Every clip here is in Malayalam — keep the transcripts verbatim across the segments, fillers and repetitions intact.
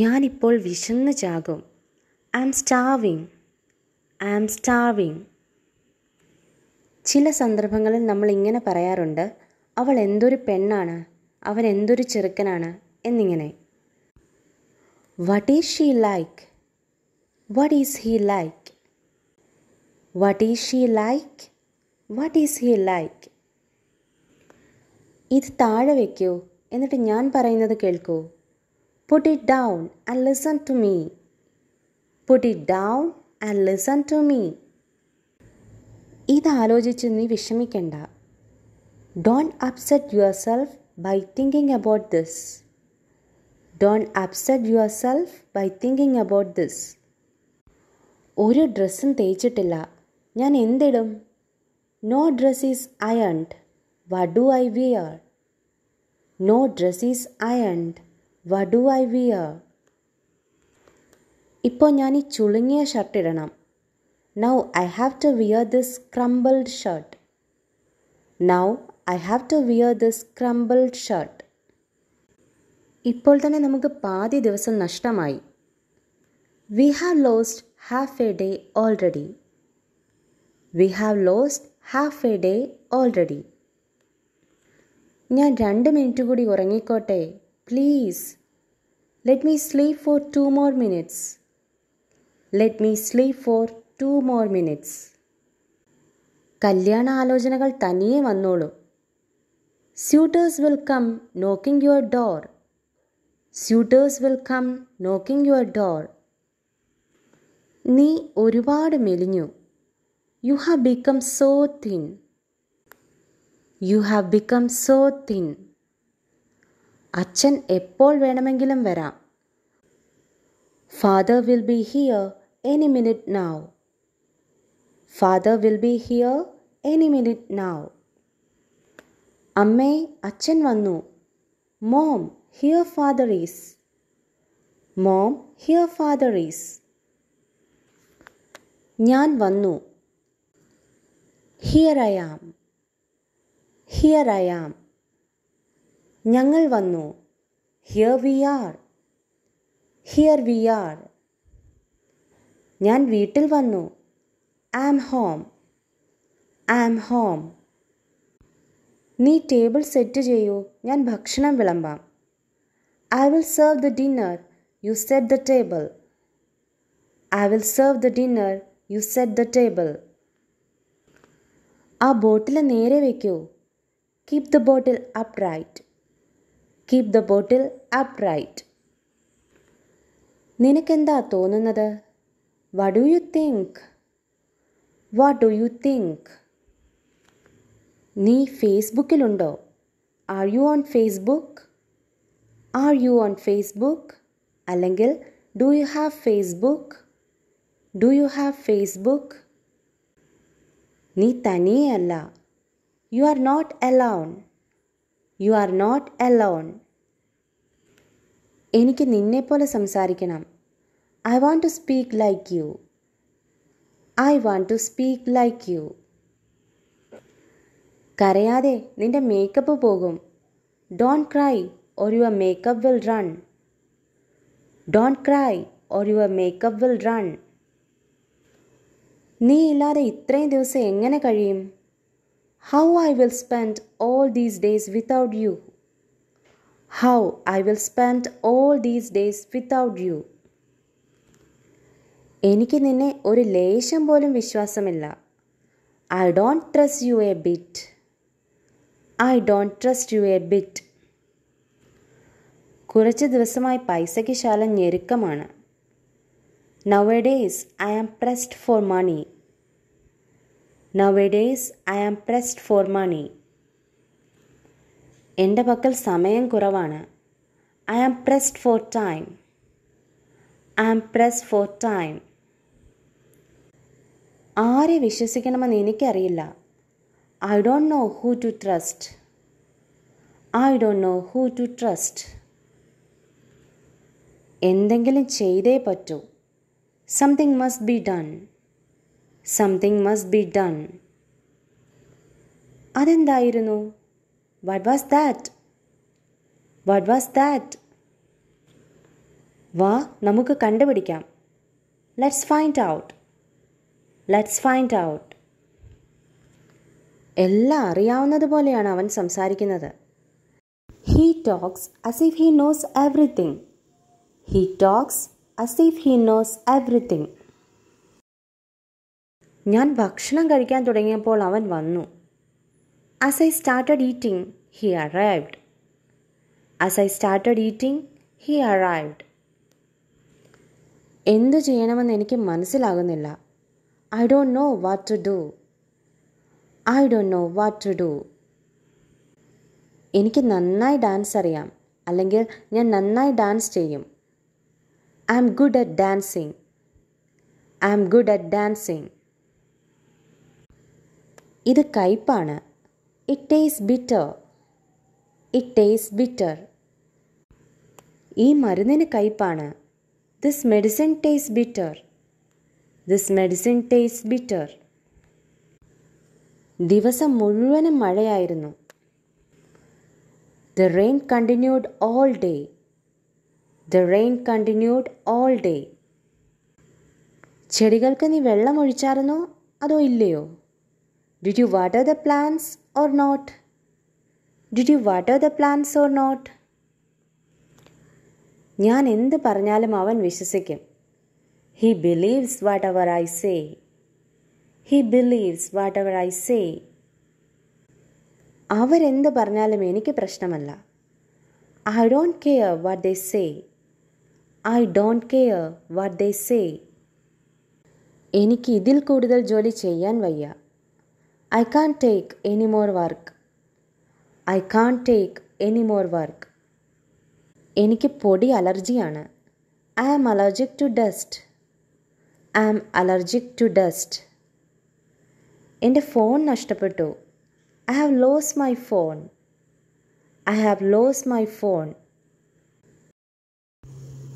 ഞാനിപ്പോൾ വിശന്ന് ചാകും. I am starving, I am starving. ചില സന്ദർഭങ്ങളിൽ നമ്മൾ ഇങ്ങനെ പറയാറുണ്ട്, അവൾ എന്തൊരു പെണ്ണാണ്, അവൻ എന്തൊരു ചെറുക്കനാണ് എന്നിങ്ങനെ. What is she like, what is he like, what is she like, what is he like. ഇത് താഴെ വയ്ക്കൂ, എന്നിട്ട് ഞാൻ പറയുന്നത് കേൾക്കൂ. Put it down and listen to me, put it down and listen to me. ഇതാലോചിച്ച് നീ വിഷമിക്കണ്ട. Don't upset yourself by thinking about this. Don't upset yourself by thinking about this. ഒരു ഡ്രസ്സും തേച്ചിട്ടില്ല, ഞാൻ എന്തിടും? No dress is ironed. What do I wear? No dress is ironed. What do I wear? ഇപ്പോൾ ഞാൻ ഈ ചുളുങ്ങിയ ഷർട്ട് ഇടണം. Now I have to wear this crumpled shirt. Now I have to wear this crumpled shirt. ഇപ്പോൾ തന്നെ നമുക്ക് പാതി ദിവസം നഷ്ടമായി. We have lost half a day already. We have lost half a day already. ഞാൻ രണ്ട് മിനിറ്റ് കൂടി ഉറങ്ങിക്കോട്ടെ, please. Let me sleep for two more minutes. Let me sleep for two more minutes. കല്യാണ ആലോചനകൾ തനിയെ വന്നോളൂ. Suitors will come knocking your door. Suitors will come knocking your door. നീ ഒരുപാട് മെലിഞ്ഞു. You have become so thin. You have become so thin. അച്ഛൻ എപ്പോൾ വേണമെങ്കിലും വരാം. Father will be here any minute now. Father will be here any minute now. അമ്മേ, അച്ഛൻ വന്നു. Mom, here father is. Mom, here father is. ഞാൻ വന്നു. Here I am, here I am. ഞങ്ങൾ വന്നു. Here we are, here we are. ഞാൻ വീട്ടിൽ വന്നു. I am home, I am home. നീ ടേബിൾ സെറ്റ് ചെയ്യൂ, ഞാൻ ഭക്ഷണം വിളമ്പാം. I will serve the dinner, you set the table. I will serve the dinner, you set the table. ആ ബോട്ടിൽ നേരെ വയ്ക്കൂ. Keep the bottle upright, keep the bottle upright. നിനക്കെന്താ തോന്നുന്നത്? What do you think, what do you think. നീ ഫേസ്ബുക്കിലുണ്ടോ? Are you on Facebook, are you on Facebook. അല്ലെങ്കിൽ do you have Facebook, do you have Facebook. നീ തനിയല്ല. You are not alone, you are not alone. എനിക്ക് നിന്നെപ്പോലെ സംസാരിക്കണം. I want to speak like you, I want to speak like you. കരയാതെ, നിന്റെ മേക്കപ്പ് പോകും. Don't cry or your makeup will run. Don't cry or your makeup will run. നീ ഇല്ലാതെ ഇത്രയും ദിവസം എങ്ങനെ കഴിയും? How I will spend all these days without you. How I will spend all these days without you. എനിക്ക് നിന്നെ ഒരു ലേശം പോലും വിശ്വാസമില്ല. I don't trust you a bit. I don't trust you a bit. കുറച്ച് ദിവസമായി പൈസയ്ക്ക് ശാലം ഞെരുക്കമാണ്. Nowadays I am pressed for money. Nowadays I am pressed for money. എൻ്റെ പക്കൽ സമയം കുറവാണ്. I am pressed for time. I am pressed for time. ആരെ വിശ്വസിക്കണമെന്ന് എനിക്കറിയില്ല. I don't know who to trust. I don't know who to trust. എന്തെങ്കിലും ചെയ്തേ പറ്റൂ. Something must be done. Something must be done. അതെന്തായിരുന്നു? What was that, what was that. വാ നമുക്ക് കണ്ടുപിടിക്കാം. Let's find out. Let's find out. എല്ലാം അറിയാവുന്നതുപോലെയാണ് അവൻ സംസാരിക്കുന്നത്. He talks as if he knows everything. He talks as if he knows everything. ഞാൻ ഭക്ഷണം കഴിക്കാൻ തുടങ്ങിയപ്പോൾ അവൻ വന്നു. As I started eating, he arrived. As I started eating, he arrived. എന്തു ചെയ്യണമെന്ന് എനിക്ക് മനസ്സിലാകുന്നില്ല. I don't know what to do. I don't know what to do. എനിക്ക് നന്നായി ഡാൻസ് അറിയാം, അല്ലെങ്കിൽ ഞാൻ നന്നായി ഡാൻസ് ചെയ്യും. I am good at dancing. I am good at dancing. ഇത് കയ്പ്പാണ്. It tastes bitter. It tastes bitter. ഈ മരുന്നിന് കയ്പ്പാണ്. This medicine tastes bitter. This medicine tastes bitter. ദിവസം മുഴുവനും മഴയായിരുന്നു. The rain continued all day. The rain continued all day. ചെടികൾക്ക് നീ വെള്ളം ഒഴിച്ചായിരുന്നോ അതോ ഇല്ലയോ? Did you water the plants or not? Did you water the plants or not? ഞാൻ എന്ത് പറഞ്ഞാലും അവൻ വിശ്വസിക്കും. He believes whatever I say. He believes whatever I say. അവരെന്ത് പറഞ്ഞാലും എനിക്ക് പ്രശ്നമല്ല. I don't care what they say. I don't care what they say. എനിക്ക് ഇതിൽ കൂടുതൽ ജോലി ചെയ്യാൻ വയ്യ. I can't take any more work. I can't take any more work. എനിക്ക് പൊടി അലർജിയാണ്. I am allergic to dust. I am allergic to dust. എൻ്റെ ഫോൺ നഷ്ടപ്പെട്ടു. I have lost my phone. I have lost my phone.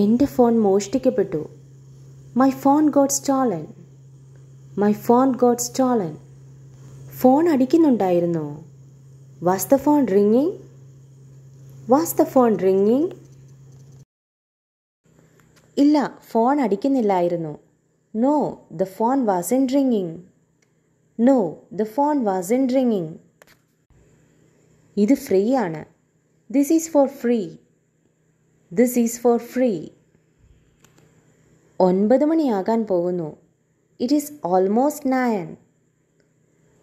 എൻ്റെ ഫോൺ മോഷ്ടിക്കപ്പെട്ടു. My phone got stolen. My phone got stolen. Phone അടിക്കുന്നുണ്ടായിരുന്നോ? Was the phone ringing? Was the phone ringing? ഇല്ല, ഫോൺ അടിക്കുന്നില്ലായിരുന്നു. No, the phone wasn't ringing. No, the phone wasn't ringing. ഇത് ഫ്രീ ആണ്. This is for free. This is for free. ഒൻപത് മണിയാകാൻ പോകുന്നു. It is almost nine.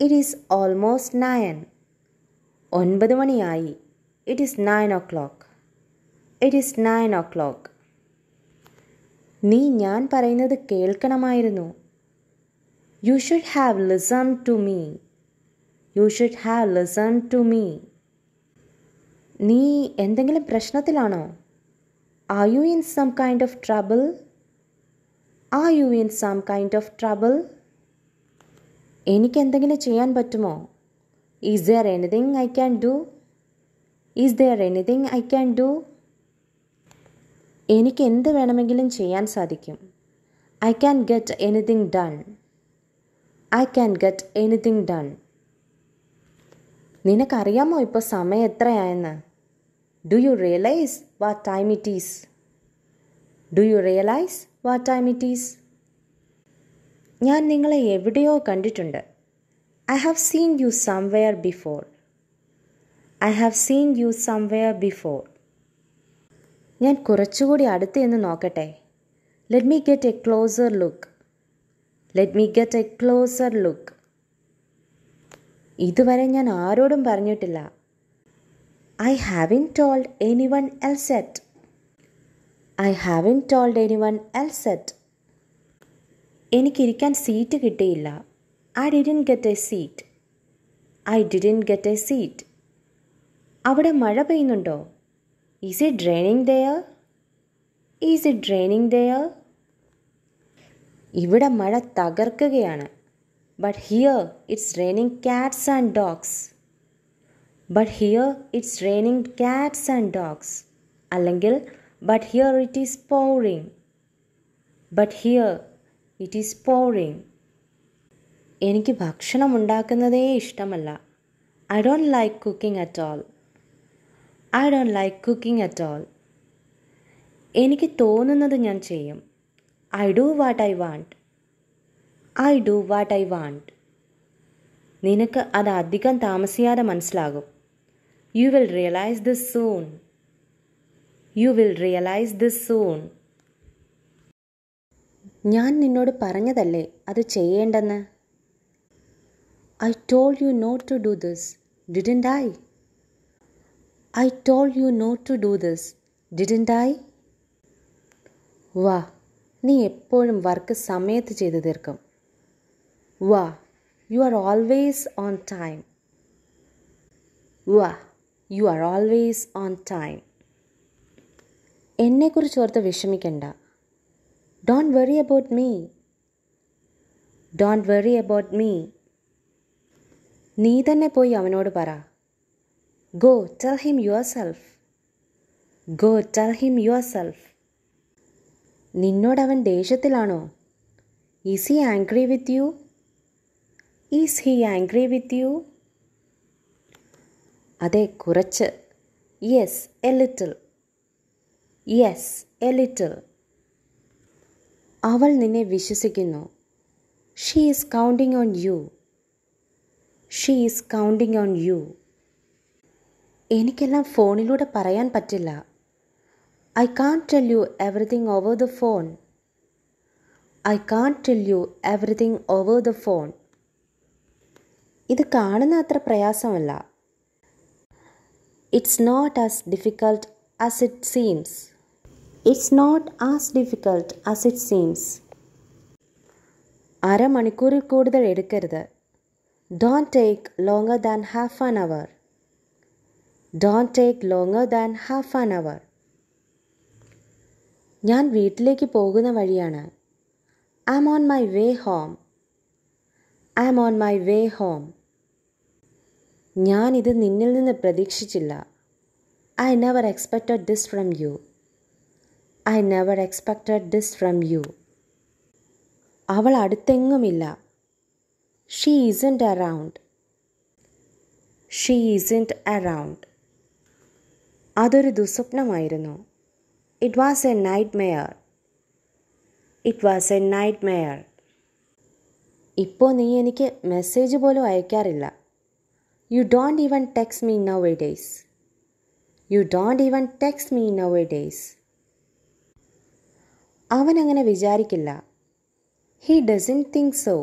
It is almost nine. ഒൻപത് മണിയായി. It is nine o'clock. It is nine o'clock. നീ ഞാൻ പറയുന്നത് കേൾക്കണമായിരുന്നു. You should have listened to me. You should have listened to me. നീ എന്തെങ്കിലും പ്രശ്നത്തിലാണോ? Are you in some kind of trouble? Are you in some kind of trouble? എനിക്ക് എന്തെങ്കിലും ചെയ്യാൻ പറ്റുമോ? Is there anything I can do? Is there anything I can do? എനിക്ക് എന്ത് വേണമെങ്കിലും ചെയ്യാൻ സാധിക്കും. I can get anything done. I can get anything done. നിനക്കറിയാമോ ഇപ്പോൾ സമയം എത്രയായെന്ന്? Do you realize what time it is? Do you realize what time it is? ഞാൻ നിങ്ങളെ എവിടെയോ കണ്ടിട്ടുണ്ട്. I have seen you somewhere before. I have seen you somewhere before. ഞാൻ കുറച്ചുകൂടി അടുത്ത് എന്ന് നോക്കട്ടെ. Let me get a closer look. Let me get a closer look. ഇതുവരെ ഞാൻ ആരോടും പറഞ്ഞിട്ടില്ല. I haven't told anyone else yet. I haven't told anyone else yet. എനിക്കിരിക്കാൻ സീറ്റ് കിട്ടിയില്ല. I didn't get a seat. I didn't get a seat. അവിടെ മഴ പെയ്യുന്നുണ്ടോ? Is it raining there? Is it raining there? ഇവിടെ മഴ തകർക്കുകയാണ്. But here it's raining cats and dogs. But here it's raining cats and dogs. Allengil, but here it is pouring. But here it is pouring. എനിക്ക് ഭക്ഷണം ഉണ്ടാക്കുന്നതേ ഇഷ്ടമല്ല. I don't like cooking at all. I don't like cooking at all. എനിക്ക് തോന്നുന്നത് ഞാൻ ചെയ്യും. I do what I want. I do what I want. നിനക്ക് അത് അധികം താമസിയാതെ മനസ്സിലാകും. You will realise this soon. You will realise this soon. ഞാൻ നിന്നോട് പറഞ്ഞതല്ലേ അത് ചെയ്യേണ്ടെന്ന്. I told you not to do this, didn't I? I told you not to do this, didn't I? വാ, നീ എപ്പോഴും വർക്ക് സമയത്ത് ചെയ്തു തീർക്കും. വാ, you are always on time. Wow, you are always on time. എന്നെക്കുറിച്ച് ഓർത്ത് വിഷമിക്കണ്ട. Don't worry about me. Don't worry about me. നീ തന്നെ പോയി അവനോട് പറ. Go tell him yourself. Go tell him yourself. നിന്നോട് അവൻ ദേഷ്യത്തിലാണോ? Is he angry with you? Is he angry with you? അതെ, കുറച്ച്. Yes, a little. Yes, a little. അവൾ നിന്നെ വിശ്വസിക്കുന്നു. She is counting on you. She is counting on you. എനിക്കെല്ലാം ഫോണിലൂടെ പറയാൻ പറ്റില്ല. I can't tell you everything over the phone. I can't tell you everything over the phone. ഇത് കാണുന്ന അത്ര പ്രയാസമല്ല. It's not as difficult as it seems. It's not as difficult as it seems. അരമണിക്കൂറിൽ കൂടുതൽ എടുക്കരുത്. Don't take longer than half an hour. Don't take longer than half an hour. ഞാൻ വീട്ടിലേക്ക് പോകുന്ന വഴിയാണ്. I am on my way home. I am on my way home. ഞാനിത് നിന്നിൽ നിന്ന് പ്രതീക്ഷിച്ചില്ല. I never expected this from you. I never expected this from you. അവൾ അടുത്തെങ്ങുമില്ല. She isn't around. She isn't around. അതൊരു ദുസ്വപ്നമായിരുന്നു. It was a nightmare. It was a nightmare. ഇപ്പോൾ നീ എനിക്ക് മെസ്സേജ് പോലും അയക്കാറില്ല. You don't even text me nowadays. You don't even text me nowadays. അവനങ്ങനെ വിചാരിക്കില്ല. He doesn't think so.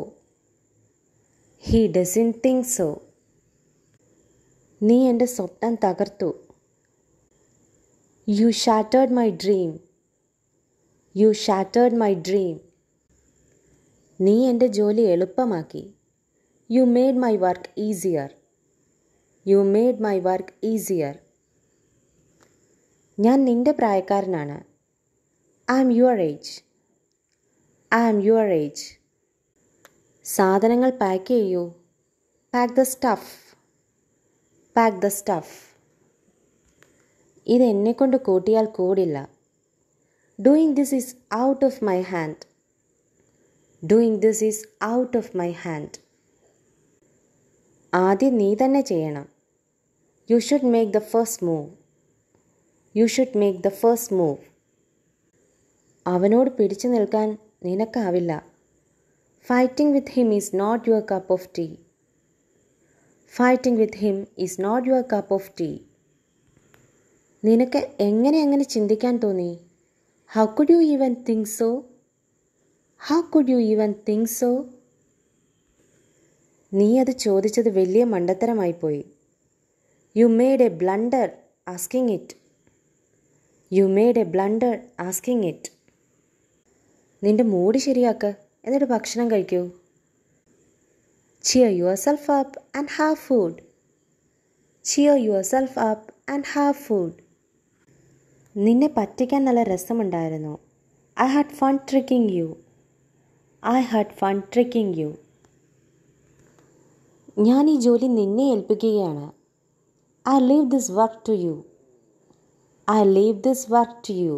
He doesn't think so. നീ എൻ്റെ സ്വപ്നം തകർത്തു. You shattered my dream. You shattered my dream. നീ എൻ്റെ ജോലി എളുപ്പമാക്കി. You made my work easier. You made my work easier. ഞാൻ നിൻ്റെ പ്രായക്കാരനാണ്. I am your age. I am your age. സാധനങ്ങൾ പാക്ക് ചെയ്യൂ. Pack the stuff. Pack the stuff. ഇത് എന്നെക്കൊണ്ട് കൂട്ടിയാൽ കൂടില്ല. Doing this is out of my hand. Doing this is out of my hand. ആദ്യം നീ തന്നെ ചെയ്യണം. You should make the first move. You should make the first move. അവനോട് പിടിച്ചു നിൽക്കാൻ നിനക്കാവില്ല. Fighting with him is not your cup of tea. Fighting with him is not your cup of tea. നിനക്ക് എങ്ങനെ എങ്ങനെ ചിന്തിക്കാൻ തോന്നി? How could you even think so? How could you even think so? നീ അത് ചോദിച്ചത് വലിയ മണ്ടത്തരമായിപ്പോയി. You made a blunder asking it. You made a blunder asking it. നിന്റെ മൂഡ് ശരിയാക്ക്, എന്നിട്ട് ഭക്ഷണം കഴിക്കൂ. Cheer yourself up and have food. Cheer yourself up and have food. നിന്നെ പറ്റിക്കാൻ നല്ല രസമുണ്ടായിരുന്നു. I had fun tricking you. I had fun tricking you. ഞാൻ ഈ ജോലി നിന്നെ ഏൽപ്പിക്കുകയാണ്. I leave this work to you. I leave this work to you.